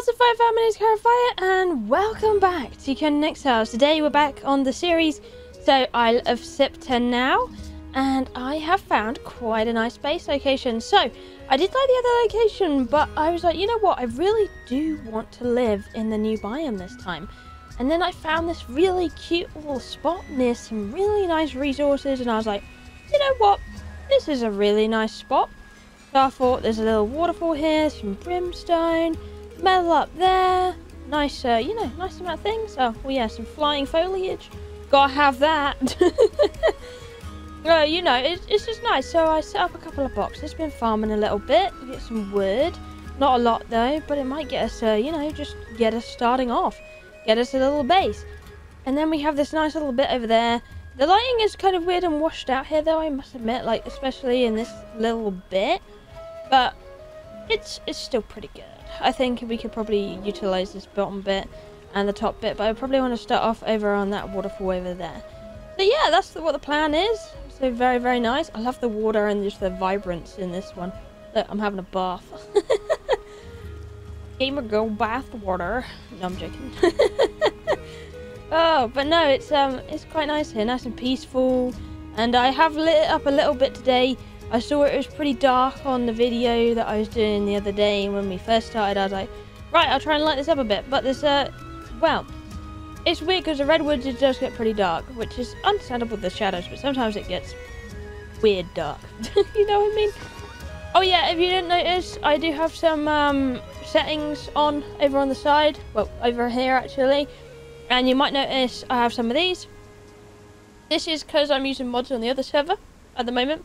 What's up, Fire Family? It's KiahOnFire, and welcome back to Conan Exiles. Today we're back on the series, so Isle of Siptah now, and I have found quite a nice base location. So, I did like the other location, but I was like, you know what, I really do want to live in the new biome this time. And then I found this really cute little spot near some really nice resources, and I was like, you know what, this is a really nice spot. So I thought, there's a little waterfall here, some brimstone, metal up there, nice, you know, nice amount of things. Oh, well, yeah, some flying foliage, gotta have that. You know, it's just nice. So I set up a couple of boxes, been farming a little bit, get some wood, not a lot though, but it might get us, you know, just get us starting off, get us a little base. And then we have this nice little bit over there. The lighting is kind of weird and washed out here though, I must admit, like, especially in this little bit, but it's still pretty good. I think we could probably utilize this bottom bit and the top bit, but I probably want to start off over on that waterfall over there. So yeah, that's what the plan is. So very, very nice. I love the water and just the vibrance in this one. Look, I'm having a bath. Gamer girl bath water. No, I'm joking. Oh, but no, it's quite nice here, nice and peaceful. And I have lit it up a little bit today. I saw it was pretty dark on the video that I was doing the other day when we first started. I was like, right, I'll try and light this up a bit. But this, well, it's weird because the Redwoods, it does get pretty dark, which is understandable with the shadows, but sometimes it gets weird dark. You know what I mean? Oh yeah, if you didn't notice, I do have some settings on over on the side. Well, over here actually. And you might notice I have some of these. This is because I'm using mods on the other server at the moment.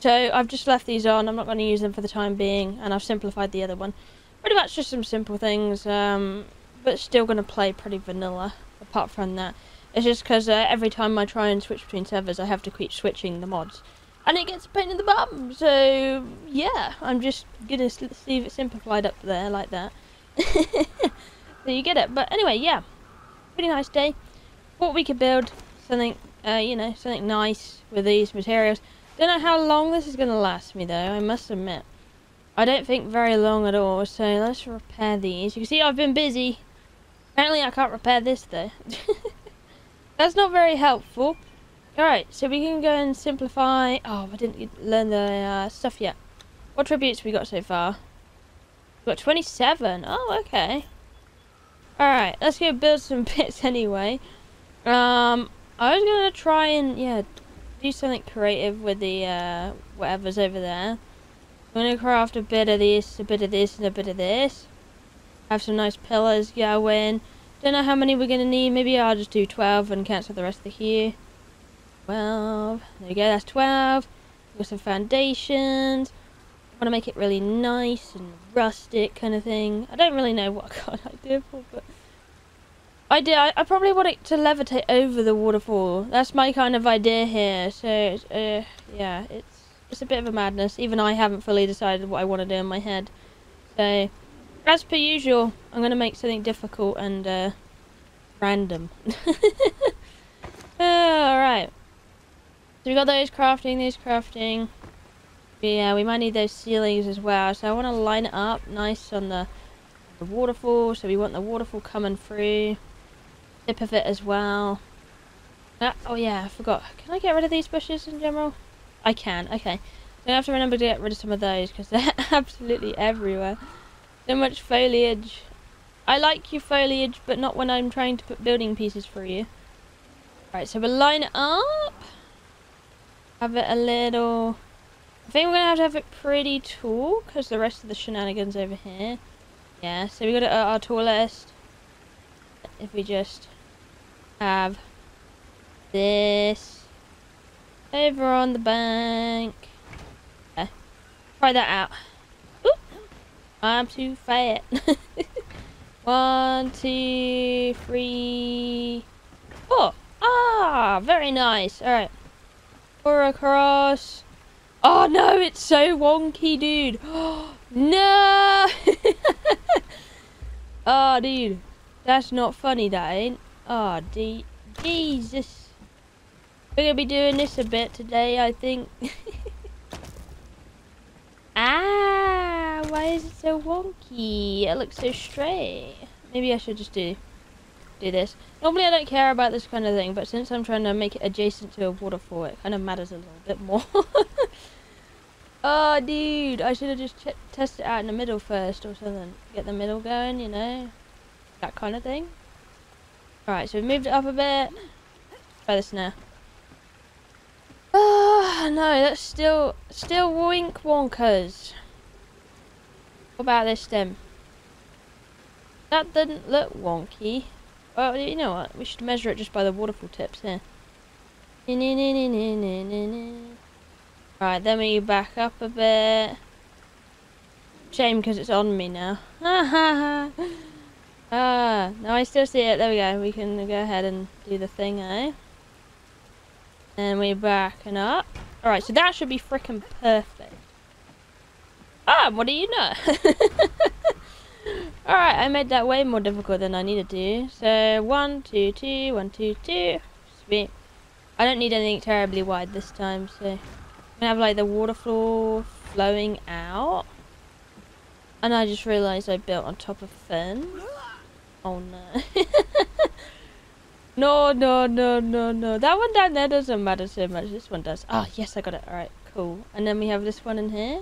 So I've just left these on, I'm not going to use them for the time being, and I've simplified the other one. Pretty much just some simple things, but still going to play pretty vanilla, apart from that. It's just because every time I try and switch between servers, I have to keep switching the mods. And it gets a pain in the bum, so yeah, I'm just going to leave it simplified up there like that. So you get it, but anyway, yeah, pretty nice day. Thought we could build something, you know, something nice with these materials. Don't know how long this is going to last me though, I must admit. I don't think very long at all, so let's repair these. You can see I've been busy. Apparently I can't repair this though. That's not very helpful. Alright, so we can go and simplify. Oh, I didn't learn the stuff yet. What tributes we got so far? We've got 27. Oh, okay. Alright, let's go build some bits anyway. I was going to try and, yeah, do something creative with the whatever's over there. I'm gonna craft a bit of this, a bit of this, and a bit of this. Have some nice pillars going. Don't know how many we're gonna need. Maybe I'll just do 12 and cancel the rest of the hue. 12. There we go. That's 12. We've got some foundations. I want to make it really nice and rustic kind of thing. I don't really know what kind of idea for, but I probably want it to levitate over the waterfall. That's my kind of idea here. So, yeah, it's a bit of a madness. Even I haven't fully decided what I want to do in my head. So, as per usual, I'm going to make something difficult and random. Alright. So we got those crafting, these crafting. But yeah, we might need those ceilings as well. So I want to line it up nice on the waterfall. So we want the waterfall coming through. Tip of it as well. Oh yeah, I forgot. Can I get rid of these bushes in general? I can, okay. So I have to remember to get rid of some of those because they're absolutely everywhere. So much foliage. I like your foliage, but not when I'm trying to put building pieces for you. Right, so we'll line it up. Have it a little... I think we're going to have it pretty tall because the rest of the shenanigans over here. Yeah, so we got it at our tallest. If we just have this over on the bank. Yeah. Try that out. Oop. I'm too fat. 1, 2, 3, 4. Ah, very nice. Alright. 4 across. Oh no, it's so wonky, dude. No. Oh, dude. That's not funny, that ain't. Oh, Jesus. We're going to be doing this a bit today, I think. Ah, why Why is it so wonky? It looks so straight. Maybe I should just do this. Normally I don't care about this kind of thing, but since I'm trying to make it adjacent to a waterfall, it kind of matters a little bit more. Oh, dude, I should have just tested it out in the middle first or something. Get the middle going, you know, that kind of thing. Alright, so we've moved it up a bit. Try this now. Oh, no, that's still wink wonkers. What about this stem? That didn't look wonky. Well, you know what? We should measure it just by the waterfall tips here. Alright, then we back up a bit. Shame because it's on me now. Ah, no, I still see it. There we go. We can go ahead and do the thing, eh? And we're backing up. Alright, so that should be frickin' perfect. Ah, what do you know? Alright, I made that way more difficult than I needed to. So, 1, 2, 2, 1, 2, 2. Sweet. I don't need anything terribly wide this time, so... I'm gonna have, like, the water floor flowing out. And I just realised I built on top of fence. Oh, no. No, no, no, no, no. That one down there doesn't matter so much. This one does. Ah, yes, I got it. Alright, cool. And then we have this one in here.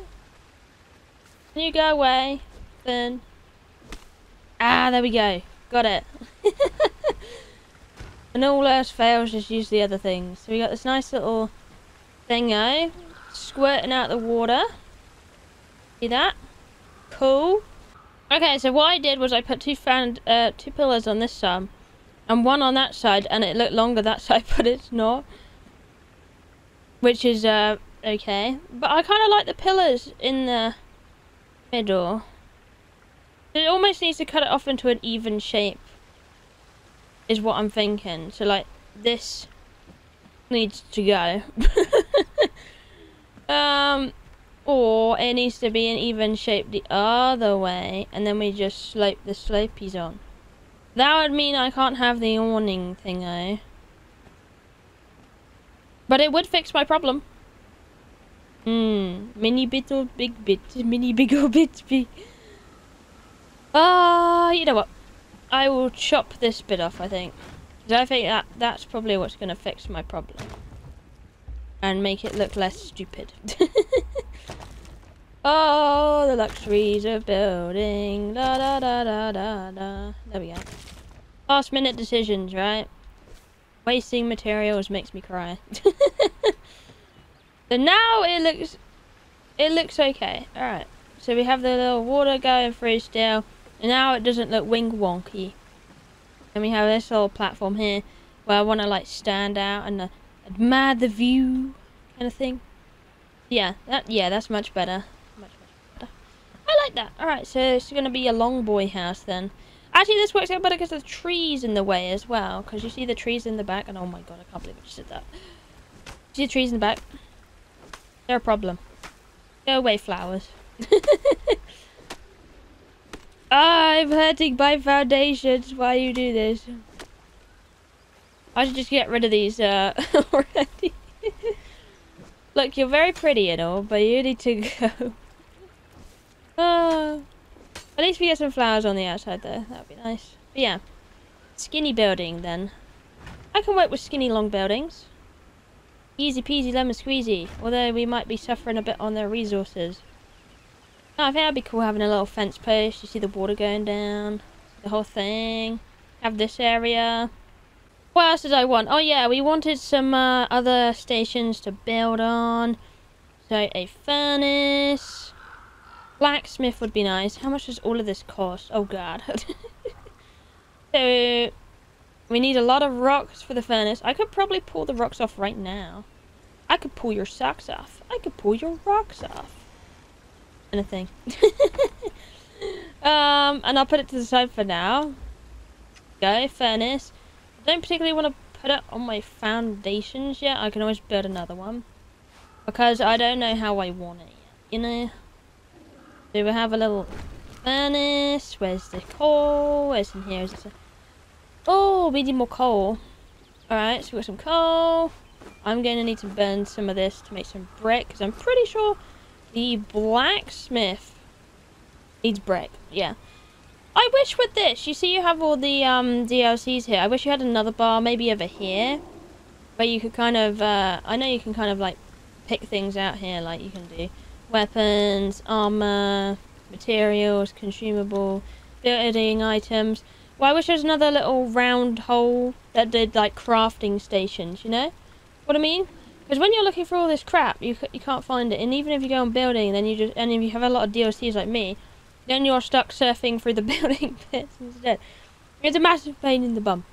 Can you go away? Then... Ah, there we go. Got it. When all else fails, just use the other things. So we got this nice little thingo squirting out the water. See that? Cool. Okay, so what I did was I put two pillars on this side and one on that side, and it looked longer that side, but it's not. Which is okay. But I kind of like the pillars in the middle. It almost needs to cut it off into an even shape, is what I'm thinking. So, like, this needs to go. Or it needs to be an even shape the other way, and then we just slope the slopies on. That would mean I can't have the awning thingo. But it would fix my problem. Mini bit or big bit? Mini big or bit big? You know what? I will chop this bit off, I think. Because I think that's probably what's going to fix my problem. And make it look less stupid. Oh, the luxuries of building. Da da da da da da. There we go. Last minute decisions, right? Wasting materials makes me cry. So now it looks okay. Alright. So we have the little water going through still. And now it doesn't look wing wonky. And we have this little platform here where I want to, like, stand out and admire the view kind of thing. Yeah, that's much better. Much better. I like that. Alright, so it's going to be a long boy house then. Actually, this works out better because the trees in the way as well. Because you see the trees in the back. And oh my god, I can't believe I just did that. See the trees in the back? They're a problem. Go away, flowers. I'm hurting my foundations. Why do you do this? I should just get rid of these already. Look, you're very pretty and all, but you need to go. At least we get some flowers on the outside there. That would be nice. But yeah. Skinny building then. I can work with skinny long buildings. Easy peasy lemon squeezy. Although we might be suffering a bit on their resources. No, I think that'd be cool having a little fence post. You see the water going down, the whole thing. Have this area. What else did I want? Oh yeah, we wanted some other stations to build on. So a furnace, blacksmith would be nice. How much does all of this cost? Oh god. So we need a lot of rocks for the furnace. I could probably pull the rocks off right now. I could pull your socks off. I could pull your rocks off. Anything. And I'll put it to the side for now. Go furnace. I don't particularly want to put it on my foundations yet. I can always build another one because I don't know how I want it yet, you know. So we have a little furnace. Where's the coal? Where's in here? Is it? Oh, we need more coal. All right, so we got some coal. I'm going to need to burn some of this to make some brick because I'm pretty sure the blacksmith Needs brick, yeah. I wish with this, you see you have all the DLCs here. I wish you had another bar maybe over here, where you could kind of, I know you can kind of like pick things out here, like you can do weapons, armor, materials, consumable, building items. Well, I wish there was another little round hole that did like crafting stations, you know? What I mean? Because when you're looking for all this crap, you can't find it. And even if you go on building, then you just, and if you have a lot of DLCs like me, then you're stuck surfing through the building pits instead. It's a massive pain in the bum.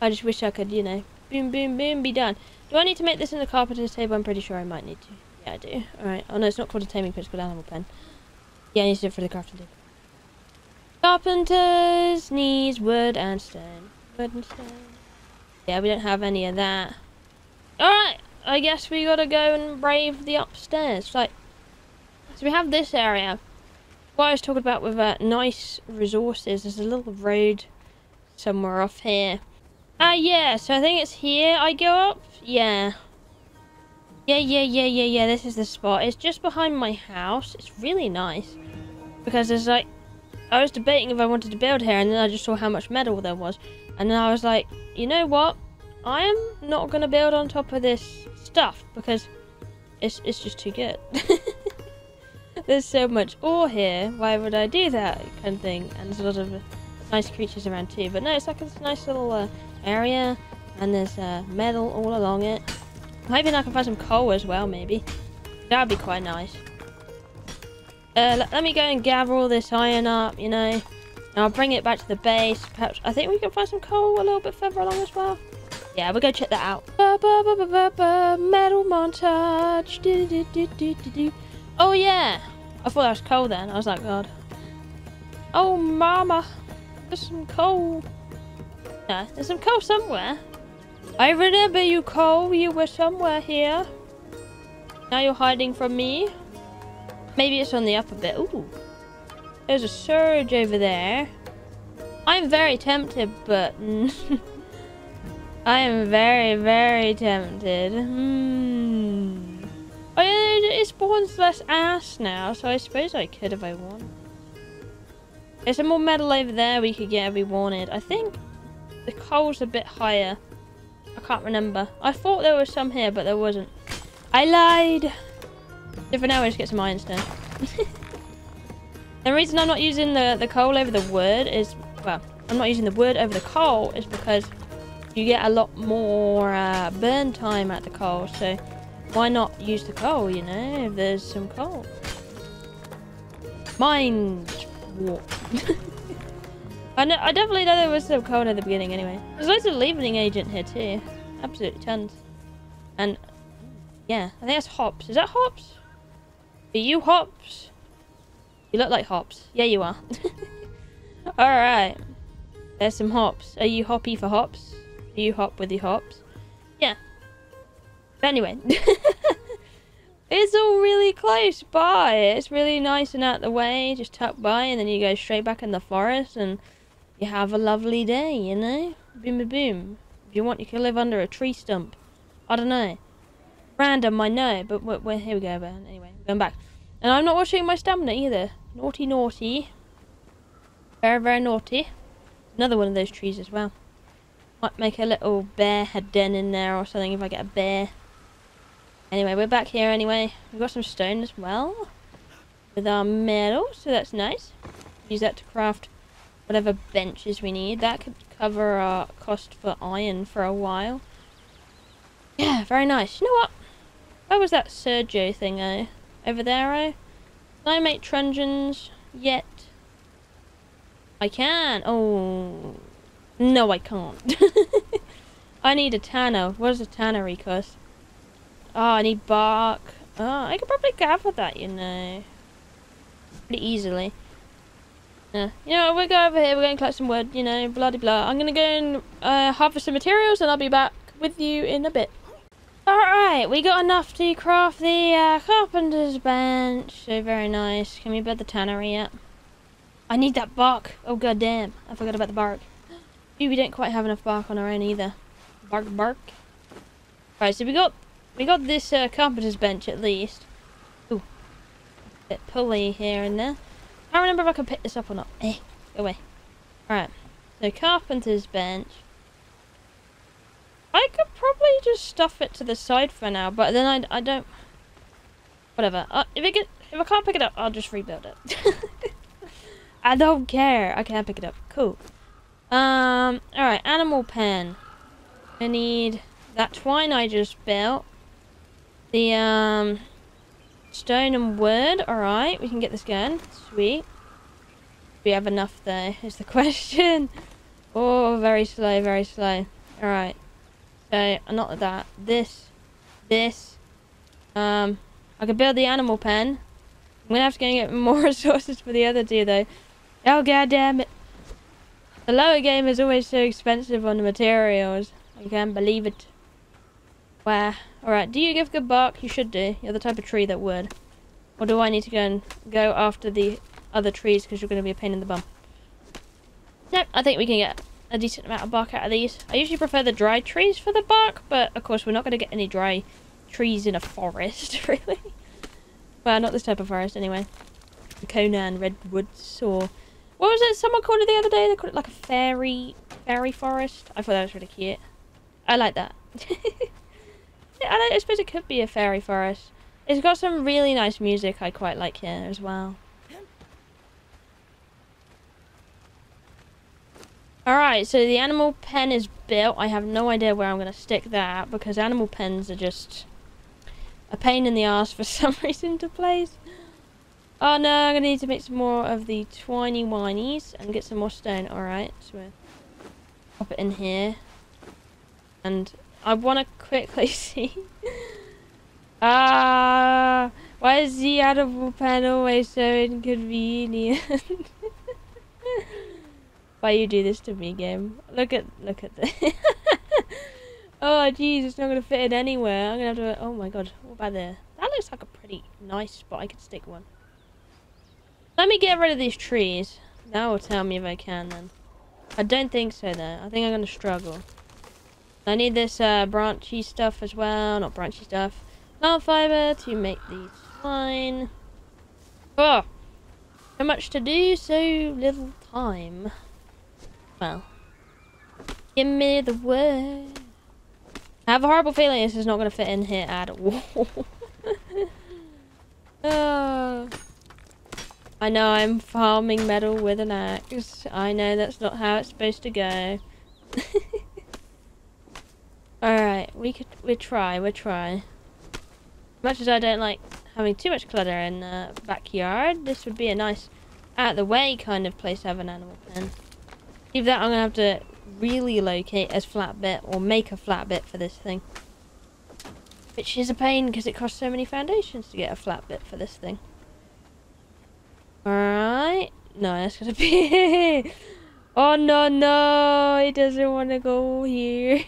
I just wish I could, you know, boom, boom, boom, be done. Do I need to make this in the carpenter's table? I'm pretty sure I might need to. Yeah, I do. Alright. Oh, no, it's not called a taming pit. It's called animal pen. Yeah, I need to do it for the crafting table. Carpenters needs wood and stone. Wood and stone. Yeah, we don't have any of that. Alright. I guess we gotta go and brave the upstairs. Like, so we have this area. What I was talking about with nice resources, there's a little road somewhere off here. Yeah, so I think it's here I go up. Yeah. Yeah, this is the spot. It's just behind my house. It's really nice. Because there's like, I was debating if I wanted to build here, and then I just saw how much metal there was. And then I was like, you know what? I am not going to build on top of this stuff, because it's just too good. There's so much ore here, why would I do that kind of thing? And there's a lot of nice creatures around too. But no, it's like a nice little area, and there's metal all along it. I'm hoping I can find some coal as well, maybe. That would be quite nice. Let me go and gather all this iron up, you know. And I'll bring it back to the base. Perhaps I think we can find some coal a little bit further along as well. Yeah, we'll go check that out. Metal montage. Oh yeah! I thought that was coal then. I was like, God. Oh mama! There's some coal. Yeah, there's some coal somewhere. I remember you, coal. You were somewhere here. Now you're hiding from me. Maybe it's on the upper bit. Ooh. There's a surge over there. I'm very tempted, but... I am very, very tempted. Oh yeah, it spawns less ass now, so I suppose I could if I want. There's some more metal over there we could get if we wanted. I think the coal's a bit higher. I can't remember. I thought there was some here, but there wasn't. I lied! So for now, I just get some iron stone. The reason I'm not using the coal over the wood is... Well, I'm not using the wood over the coal is because you get a lot more burn time at the coal, so... Why not use the coal, you know, if there's some coal? Mind warp. I definitely know there was some coal at the beginning anyway. There's loads of leavening agent here too. Absolutely tons. And, yeah, I think that's hops. Is that hops? Are you hops? You look like hops. Yeah, you are. Alright. There's some hops. Are you hoppy for hops? Do you hop with the hops? Yeah. But anyway, it's all really close by. It's really nice and out the way, just tucked by, and then you go straight back in the forest and you have a lovely day, you know? Boom, boom, boom. If you want, you can live under a tree stump. I don't know. Random, I know, but we're here we go, but anyway, I'm going back. And I'm not watching my stamina either. Naughty, naughty. Very, very naughty. Another one of those trees as well. Might make a little bear head den in there or something if I get a bear. Anyway, we're back here anyway. We've got some stone as well with our metal, so that's nice. Use that to craft whatever benches we need. That could cover our cost for iron for a while. Yeah, very nice. You know what? Where was that Sergio thing, eh? Over there, eh? Can I make truncheons yet? I can. Oh... No, I can't. I need a tanner. What does a tannery cost? Oh, I need bark. Oh, I could probably gather that, you know. Pretty easily. Yeah. You know, we'll go over here. We're going to collect some wood, you know, blah, blah, blah. I'm going to go and harvest some materials, and I'll be back with you in a bit. Alright, we got enough to craft the carpenter's bench. So very nice. Can we build the tannery yet? I need that bark. Oh, goddamn. I forgot about the bark. We don't quite have enough bark on our own either. Bark, bark. Right, so we got this carpenter's bench at least. Ooh, a bit pulley here and there. I can't remember if I can pick this up or not. Go away. Alright. So, carpenter's bench. I could probably just stuff it to the side for now, but then I don't... Whatever. If I can't pick it up, I'll just rebuild it. I don't care. I can't pick it up. Cool. Alright, animal pen. I need that twine I just built. The, stone and wood. Alright, we can get this going. Sweet. Do we have enough though, is the question. Oh, very slow, very slow. Alright. So, not that. This. I could build the animal pen. I'm gonna have to go and get more resources for the other two though. Oh, god damn it. The lower game is always so expensive on the materials. I can't believe it. Wow. Alright, do you give good bark? You should do. You're the type of tree that would. Or do I need to go and go after the other trees because you're going to be a pain in the bum? Nope, I think we can get a decent amount of bark out of these. I usually prefer the dry trees for the bark, but of course we're not going to get any dry trees in a forest, really. Well, not this type of forest, anyway. The Conan Redwoods, or... What was it someone called it the other day? They called it like a fairy forest. I thought that was really cute. I like that. I suppose it could be a fairy forest. It's got some really nice music I quite like here as well. Alright, so the animal pen is built. I have no idea where I'm going to stick that because animal pens are just a pain in the ass for some reason to place. Oh no, I'm going to need to make some more of the twiny-winies and get some more stone. Alright, so we'll pop it in here. And I want to quickly see. Why is the animal pen always so inconvenient? Why you do this to me, game? Look at this. Oh jeez, it's not gonna fit in anywhere. I'm gonna have to. Oh my god, what about there? That looks like a pretty nice spot. I could stick one. Let me get rid of these trees. That will tell me if I can. Then I don't think so. Though I think I'm gonna struggle. I need this branchy stuff as well. Not branchy stuff. Plant fiber to make the twine. Oh, so much to do, so little time. Well, give me the word. I have a horrible feeling this is not going to fit in here at all. Oh. I know I'm farming metal with an axe. I know that's not how it's supposed to go. Alright, we'll try. Much as I don't like having too much clutter in the backyard, this would be a nice out-of-the-way kind of place to have an animal pen. Either that, I'm going to have to really locate as flat bit or make a flat bit for this thing. Which is a pain because it costs so many foundations to get a flat bit for this thing. Alright. No, that's going to be... Oh, no, it doesn't want to go here.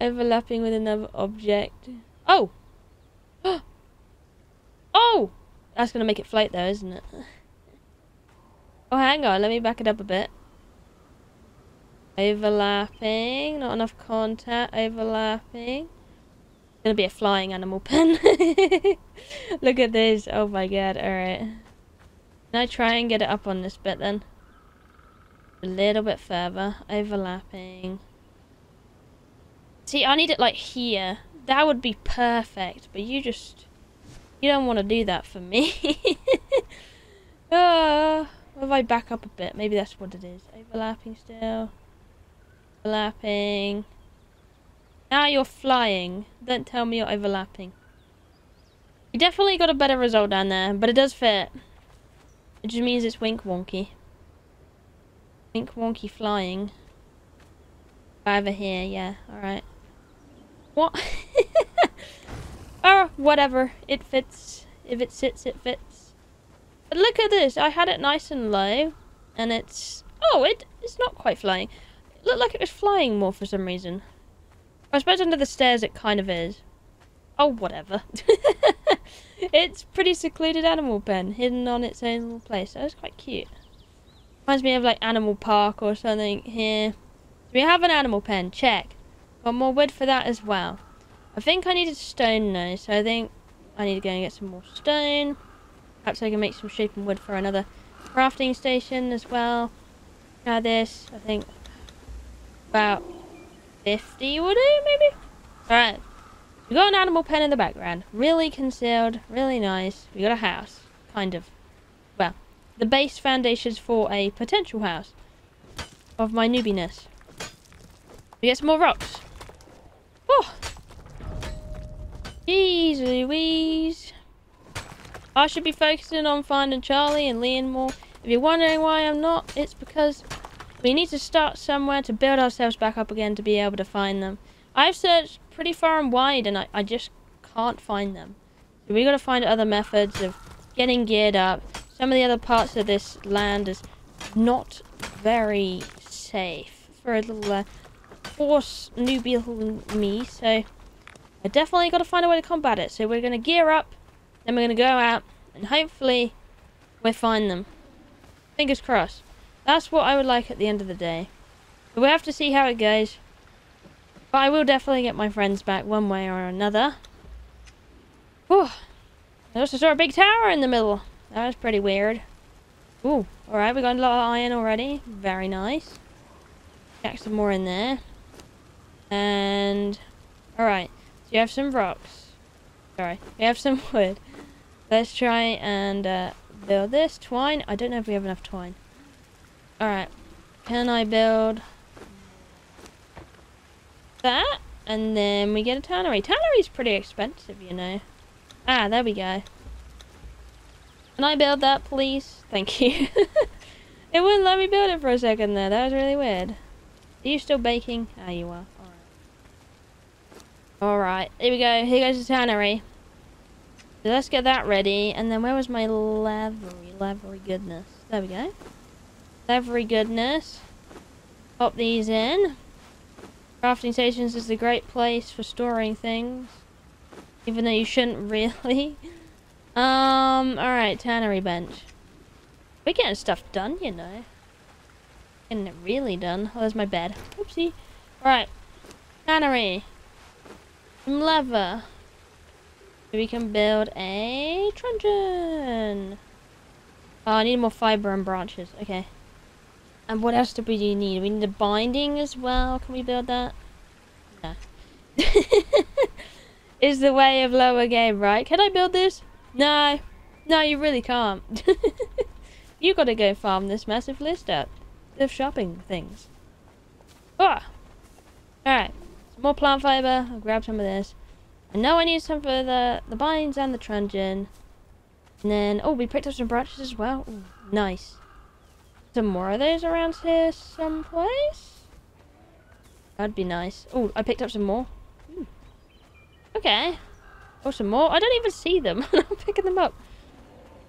Overlapping with another object. Oh! Oh! That's going to make it float though, isn't it? Oh, hang on. Let me back it up a bit. Overlapping. Not enough contact. Overlapping. It's going to be a flying animal pen. Look at this. Oh my god. Alright. Can I try and get it up on this bit then? A little bit further. Overlapping. See, I need it like here. That would be perfect, but you don't want to do that for me. If I back up a bit, maybe that's what it is. Overlapping still. Overlapping. Now you're flying. Don't tell me you're overlapping. You definitely got a better result down there, but it does fit. It just means it's wink wonky. Wink wonky flying. Over here, yeah, alright. What? Oh, whatever. It fits. If it sits, it fits. But look at this. I had it nice and low. And it's... Oh, it's not quite flying. It looked like it was flying more for some reason. I suppose under the stairs it kind of is. Oh, whatever. It's pretty secluded animal pen. Hidden on its own little place. That was quite cute. Reminds me of like Animal Park or something here. Do we have an animal pen? Check. Got more wood for that as well. I think I needed stone though, so I think I need to go and get some more stone. Perhaps I can make some shaping wood for another crafting station as well. Try this, I think about 50 will do, maybe? Alright. We got an animal pen in the background. Really concealed, really nice. We got a house. Kind of. Well, the base foundations for a potential house. Of my newbiness. We get some more rocks. Oh! Jeez Louise. I should be focusing on finding Charlie and Leon more. If you're wondering why I'm not, it's because we need to start somewhere to build ourselves back up again to be able to find them. I've searched pretty far and wide and I just can't find them. So we got to find other methods of getting geared up. Some of the other parts of this land is not very safe for a little horse newbie me, so I definitely got to find a way to combat it. So we're going to gear up, then we're going to go out and hopefully we'll find them. Fingers crossed. That's what I would like at the end of the day. But we'll have to see how it goes. But I will definitely get my friends back one way or another. Whew. I also saw a big tower in the middle. That was pretty weird. Ooh, alright, we got a lot of iron already. Very nice. Jack some more in there. And... alright, so you have some rocks. Sorry, we have some wood. Let's try and build this. Twine. I don't know if we have enough twine. Alright, can I build that? And then we get a tannery. Tannery's pretty expensive, you know. Ah, there we go. Can I build that, please? Thank you. It wouldn't let me build it for a second there. That was really weird. Are you still baking? Ah, you are. Alright. Alright, here we go. Here goes the tannery. So let's get that ready. And then where was my lavery? Lavery goodness. There we go. Every goodness. Pop these in. Crafting stations is a great place for storing things. Even though you shouldn't really. Alright, tannery bench. We're getting stuff done, you know. Getting it really done. Oh, there's my bed. Oopsie. Alright. Tannery. Some leather. We can build a truncheon. Oh, I need more fiber and branches. Okay. And what else do we need? We need a binding as well. Can we build that? No. It's the way of lower game, right? Can I build this? No. No, you really can't. You gotta go farm this massive list up of shopping things. Oh. Alright. Some more plant fiber. I'll grab some of this. I know I need some for the binds and the truncheon. And then, oh, we picked up some branches as well. Ooh, nice. Some more of those around here someplace? That'd be nice. Oh, I picked up some more. Ooh. Okay. Oh, some more. I don't even see them. I'm picking them up.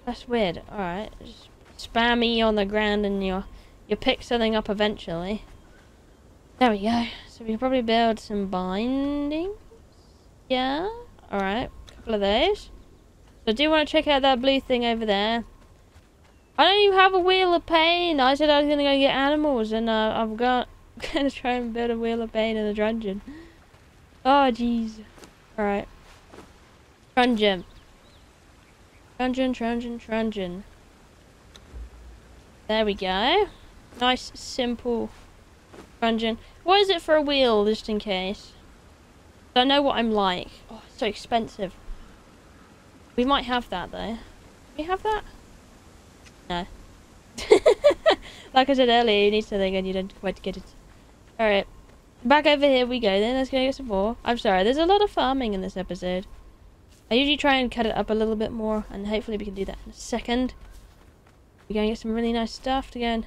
That's weird. Alright. Just spam E on the ground and you'll pick something up eventually. There we go. So we can probably build some bindings. Yeah. Alright. A couple of those. So I do want to check out that blue thing over there. I don't even have a wheel of pain. I said I was going to go get animals and I've got going to try and build a wheel of pain and a truncheon. Oh, jeez. Alright. Truncheon. Truncheon, truncheon, truncheon. There we go. Nice, simple truncheon. What is it for a wheel, just in case? I know what I'm like. Oh, it's so expensive. We might have that, though. Do we have that? No. Like I said earlier, you need something and you don't quite get it. Alright. Back over here we go then. Let's go get some more. I'm sorry, there's a lot of farming in this episode. I usually try and cut it up a little bit more, and hopefully we can do that in a second. We're going to get some really nice stuff to go and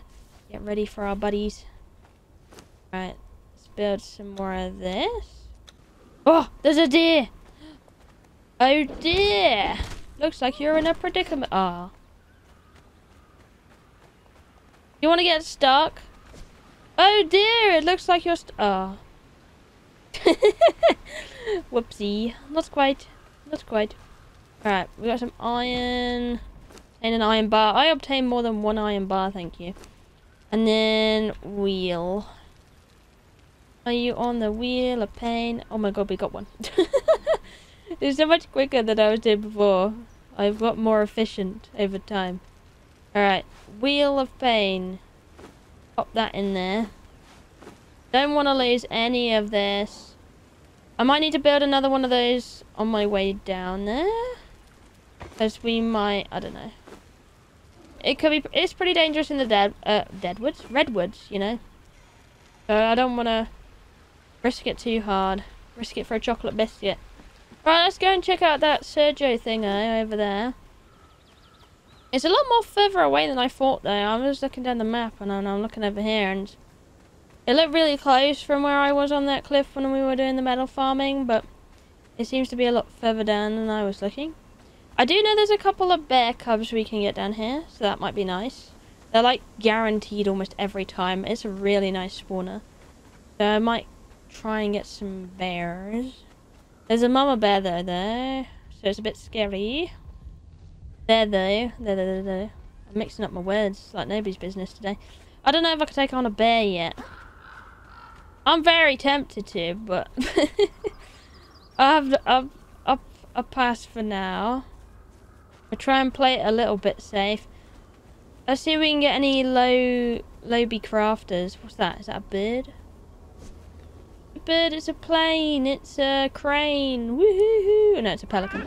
get ready for our buddies. Alright. Let's build some more of this. Oh! There's a deer! Oh dear! Looks like you're in a predicament. Ah. Oh. You want to get stuck? Oh dear, it looks like you're Whoopsie. Not quite. Not quite. Alright, we got some iron. And an iron bar. I obtained more than one iron bar, thank you. And then wheel. Are you on the wheel of pain? Oh my god, we got one. It was so much quicker than I was doing before. I've got more efficient over time. Alright, Wheel of Pain. Pop that in there. Don't want to lose any of this. I might need to build another one of those on my way down there. Because we might, I don't know. It could be, it's pretty dangerous in the Redwoods, you know. So I don't want to risk it too hard. Risk it for a chocolate biscuit. Right, let's go and check out that Sergio thing over there. It's a lot more further away than I thought, though. I was looking down the map, and I'm looking over here, and it looked really close from where I was on that cliff when we were doing the metal farming, but it seems to be a lot further down than I was looking. I do know there's a couple of bear cubs we can get down here, so that might be nice. They're, like, guaranteed almost every time. It's a really nice spawner. So I might try and get some bears. There's a mama bear there, though, so it's a bit scary. There though. I'm mixing up my words like nobody's business today. I don't know if I can take on a bear yet. I'm very tempted to, but I've passed for now. We'll try and play it a little bit safe. Let's see if we can get any lowbie crafters. What's that? Is that a bird? Bird, it's a plane, it's a crane, woohoo! No, it's a pelican.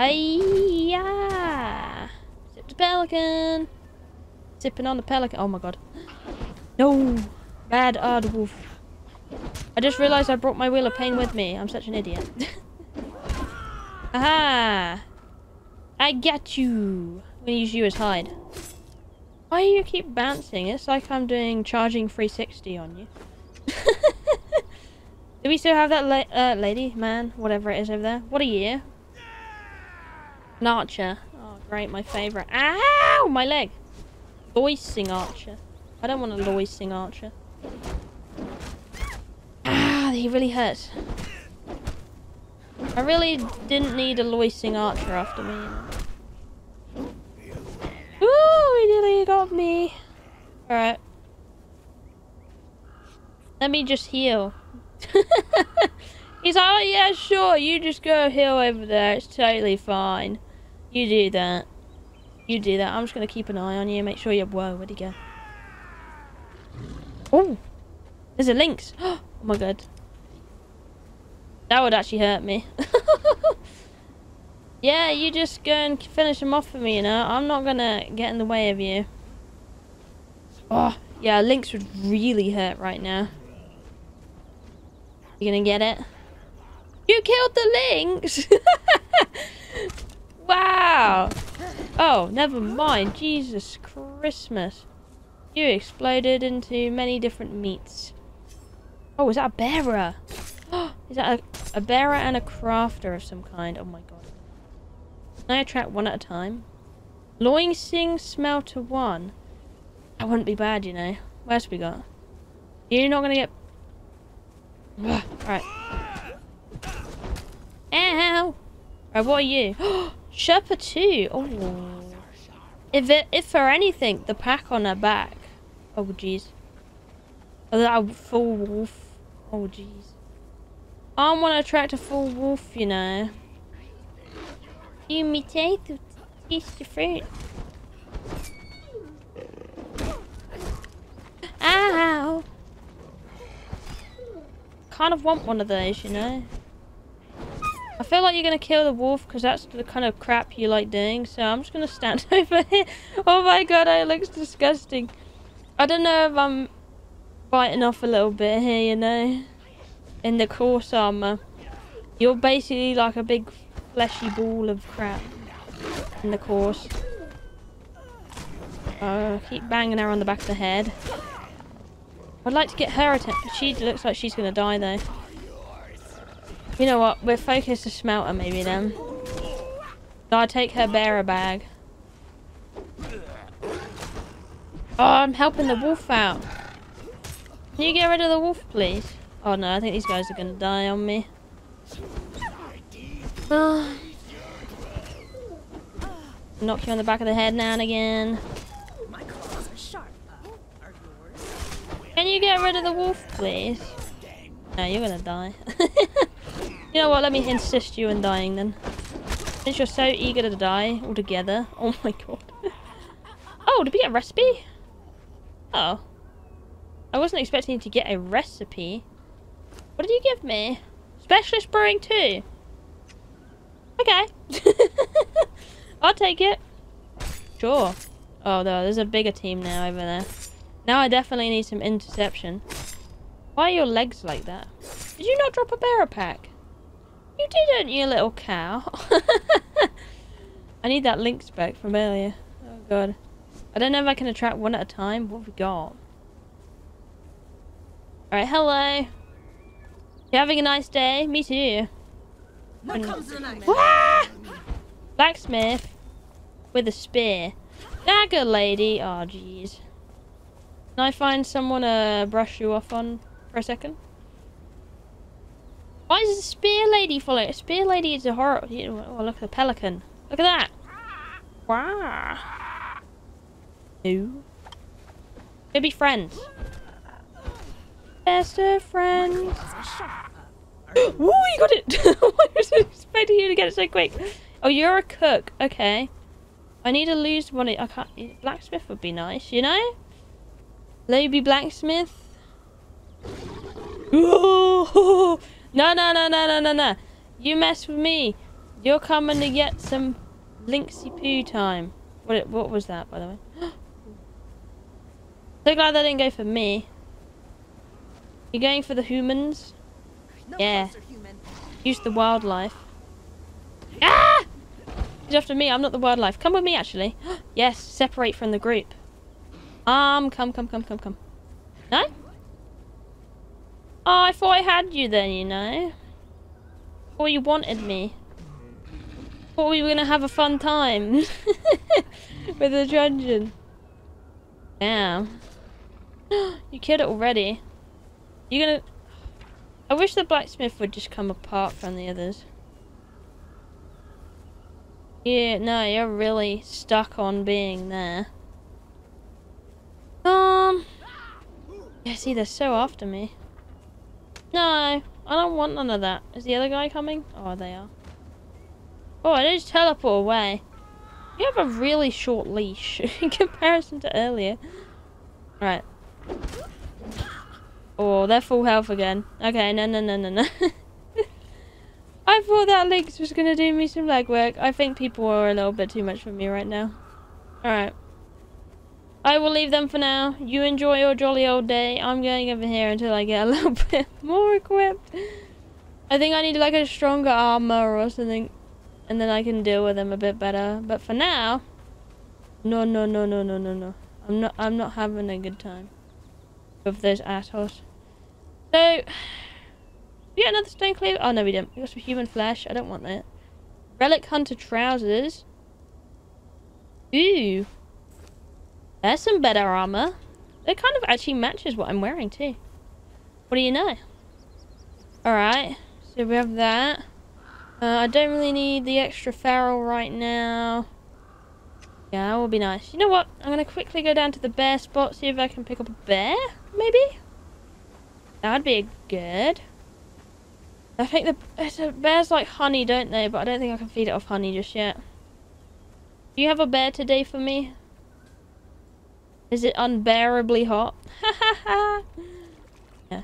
Ayya! It's a pelican! Sipping on the pelican, oh my god. No! Bad Ardwolf. I just realised I brought my Wheel of Pain with me, I'm such an idiot. Aha! I got you! I'm gonna use you as hide. Why do you keep bouncing? It's like I'm doing charging 360 on you. Do we still have that lady, man, whatever it is over there? What a year. An archer. Oh, great, my favourite. Ow! My leg. Loising archer. I don't want a loising archer. Ah, he really hurts. I really didn't need a loising archer after me, you know. Ooh, he nearly got me. Alright. Let me just heal. He's like, oh yeah, sure, you just go heal over there. It's totally fine. You do that. You do that. I'm just going to keep an eye on you. Make sure you're... Whoa, where'd he go? Oh, there's a lynx. Oh my god. That would actually hurt me. Yeah, you just go and finish them off for me, you know. I'm not gonna get in the way of you. Oh, yeah, lynx would really hurt right now. You gonna get it? You killed the lynx! Wow! Oh, never mind. Jesus Christmas. You exploded into many different meats. Oh, is that a bearer? Is that a bearer and a crafter of some kind? Oh my god. Can I attract one at a time? Loising smelter 1. That wouldn't be bad, you know. What else we got? You're not gonna get... Alright. Ow! Alright, what are you? Sherpa 2! Oh. If for anything, the pack on her back. Oh, jeez. Oh, that full wolf. Oh, jeez. I don't want to attract a full wolf, you know. You me take to taste the fruit. Ow! Kind of want one of those, you know. I feel like you're gonna kill the wolf because that's the kind of crap you like doing. So I'm just gonna stand over here. Oh my god, it looks disgusting. I don't know if I'm biting off a little bit here, you know. In the coarse armor, you're basically like a big fleshy ball of crap in the course. Oh, keep banging her on the back of the head. I'd like to get her attention. She looks like she's gonna die though. You know what? We'll focus the smelter maybe then. So I'll take her bearer bag. Oh, I'm helping the wolf out. Can you get rid of the wolf, please? Oh no, I think these guys are gonna die on me. Knock you on the back of the head now and again. My claws are sharp. Are yours? Can you get rid of the wolf, please? No, you're gonna die. You know what, let me insist you in dying then. Since you're so eager to die altogether. Oh my god. Oh, did we get a recipe? Oh. I wasn't expecting you to get a recipe. What did you give me? Specialist brewing too. Okay. I'll take it. Sure. Oh no, there's a bigger team now over there. Now I definitely need some interception. Why are your legs like that? Did you not drop a bearer pack? You didn't, you little cow. I need that links back from earlier. Oh god. I don't know if I can attract one at a time. What have we got? Alright, hello. You having a nice day? Me too. Blacksmith with a spear. Dagger lady. Oh jeez. Can I find someone to brush you off on for a second? Why is the spear lady following? Spear lady is a horror. Oh, look at the pelican. Look at that. Wow. No. Go be friends. Best of friends. Woo, you got it. I was expecting you to get it so quick. Oh, you're a cook. Okay. I need to lose one. I can't. Blacksmith would be nice, you know? Lady blacksmith. Ooh. No, no, no, no, no, no, no. You mess with me. You're coming to get some linksy-poo time. What was that, by the way? So glad they didn't go for me. You're going for the humans? No, yeah. Human. Use the wildlife. Ah! He's after me. I'm not the wildlife. Come with me, actually. Yes, separate from the group. Come. No? Oh, I thought I had you then, you know. Or you wanted me. Thought we were gonna have a fun time with the dungeon. Yeah. You killed it already. You're gonna. I wish the blacksmith would just come apart from the others. Yeah, no, you're really stuck on being there. Yeah, see, they're so after me. No, I don't want none of that. Is the other guy coming? Oh, they are. Oh, I just teleport away. You have a really short leash in comparison to earlier. Right. Oh, they're full health again. Okay, no. I thought that Lynx was going to do me some legwork. I think people are a little bit too much for me right now. Alright. I will leave them for now. You enjoy your jolly old day. I'm going over here until I get a little bit more equipped. I think I need like a stronger armor or something. And then I can deal with them a bit better. But for now... No. I'm not having a good time. With those assholes. So... We get another stone cleaver? Oh no we didn't. We got some human flesh. I don't want that. Relic hunter trousers. Ooh. There's some better armor. It kind of actually matches what I'm wearing too. What do you know? Alright. So we have that. I don't really need the extra feral right now. Yeah, that will be nice. You know what? I'm going to quickly go down to the bear spot. See if I can pick up a bear. Maybe? That'd be good. I think the bears like honey, don't they? But I don't think I can feed it off honey just yet. Do you have a bear today for me? Is it unbearably hot? Ha ha ha! Yeah.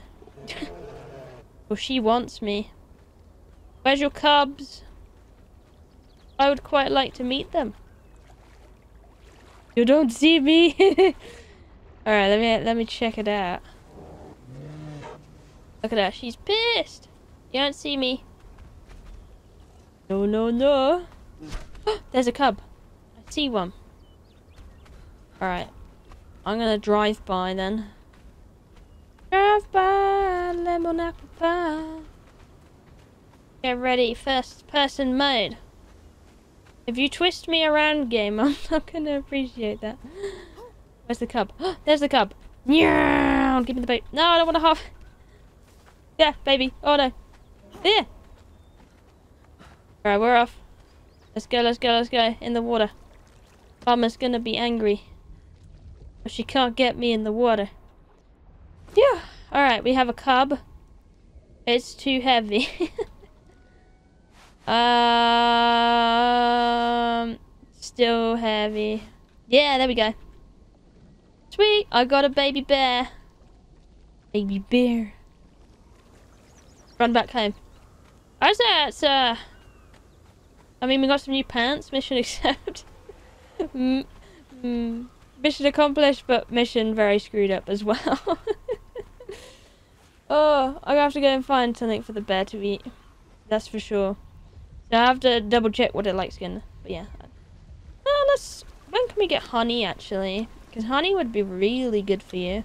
Well, she wants me. Where's your cubs? I would quite like to meet them. You don't see me. All right, let me check it out. Look at her. She's pissed. You don't see me. No. There's a cub. I see one. All right. I'm gonna drive by then. Drive by, lemon apple pie. Get ready, first person mode. If you twist me around, game, I'm not gonna appreciate that. Where's the cub? There's the cub. Yeah, give me the boat. No, I don't want to hop. Yeah, baby. Oh no. There. Alright, we're off. Let's go. In the water. Mama's gonna be angry. But she can't get me in the water. Yeah. Alright, we have a cub. It's too heavy. Still heavy. Yeah, there we go. Sweet, I got a baby bear. Baby bear. Run back home. How's that? I mean, we got some new pants. Mission accepted. Mission accomplished, but mission very screwed up as well. Oh, I have to go and find something for the bear to eat. That's for sure. So I have to double check what it likes again. But yeah. Oh, let's. When can we get honey actually? Because honey would be really good for you.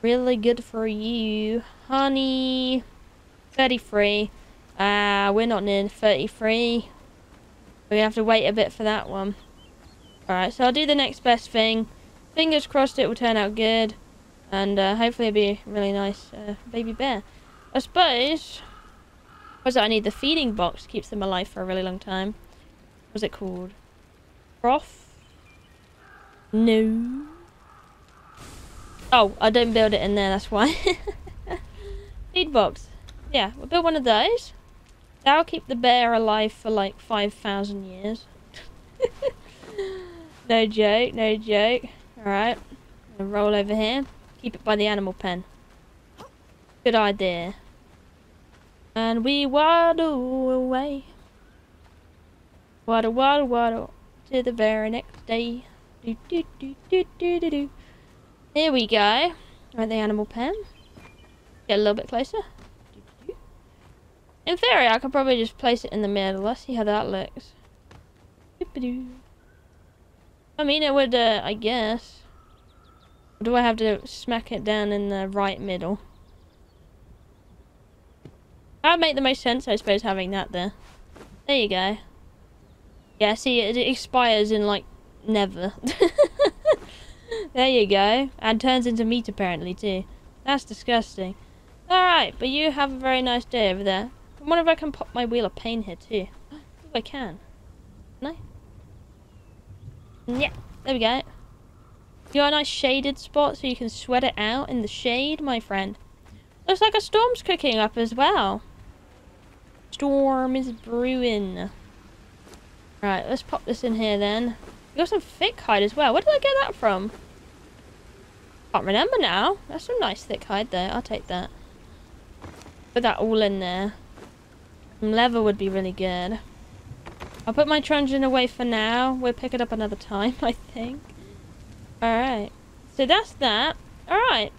Really good for you. Honey. 33. We're not near 33. We're gonna have to wait a bit for that one. Alright, so I'll do the next best thing. Fingers crossed it will turn out good. And hopefully it'll be a really nice baby bear. I suppose. Was it I need the feeding box? Keeps them alive for a really long time. What was it called? Broth? No. Oh, I don't build it in there, that's why. Feed box. Yeah, we'll build one of those. That'll keep the bear alive for like 5,000 years. No joke, no joke. Alright. I'm gonna roll over here. Keep it by the animal pen. Good idea. And we waddle away. Waddle, waddle, waddle. To the very next day. Do, do, do, do, do, do, do. Here we go. Right, the animal pen. Get a little bit closer. In theory, I could probably just place it in the middle. Let's see how that looks. I mean, it would, I guess. Or do I have to smack it down in the right middle? That would make the most sense, I suppose, having that there. There you go. Yeah, see, it expires in, like, never. There you go. And turns into meat, apparently, too. That's disgusting. Alright, but you have a very nice day over there. I wonder if I can pop my wheel of pain here, too. I think I can. Can I? Yeah, there we go. You got a nice shaded spot so you can sweat it out in the shade, my friend. Looks like a storm's cooking up as well. Storm is brewing. Right, let's pop this in here then. You got some thick hide as well. Where did I get that from? Can't remember now. That's some nice thick hide though. I'll take that. Put that all in there. Some leather would be really good. I'll put my truncheon away for now. We'll pick it up another time, I think. Alright, so that's that. Alright,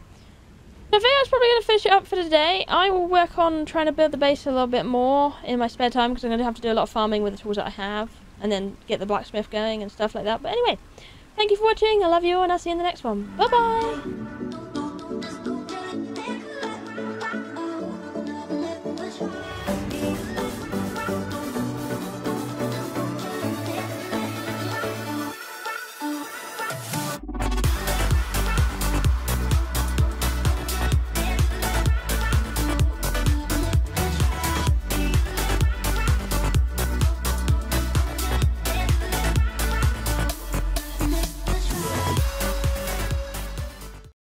so I think that's probably going to finish it up for today. I will work on trying to build the base a little bit more in my spare time because I'm going to have to do a lot of farming with the tools that I have and then get the blacksmith going and stuff like that. But anyway, thank you for watching, I love you, and I'll see you in the next one. Bye bye!